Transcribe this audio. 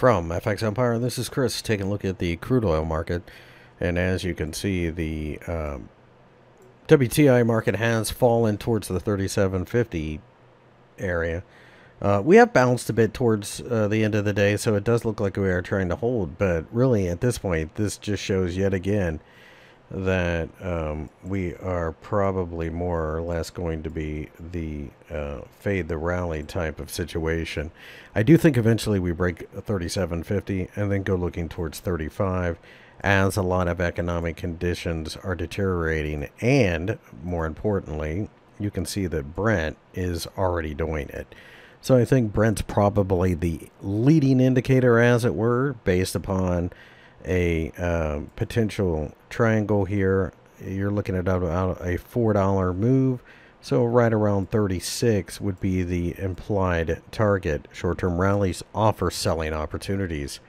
From FX Empire, this is Chris taking a look at the crude oil market. And as you can see, the WTI market has fallen towards the 37.50 area. We have bounced a bit towards the end of the day, so it does look like we are trying to hold. But really, at this point, this just shows yet again that we are probably more or less going to be the fade the rally type of situation. I do think eventually we break 37.50 and then go looking towards 35, as a lot of economic conditions are deteriorating, and more importantly, you can see that Brent is already doing it. So I think Brent's probably the leading indicator, as it were, based upon a potential triangle here. You're looking at about a $4 move, so right around 36 would be the implied target. Short-term rallies offer selling opportunities.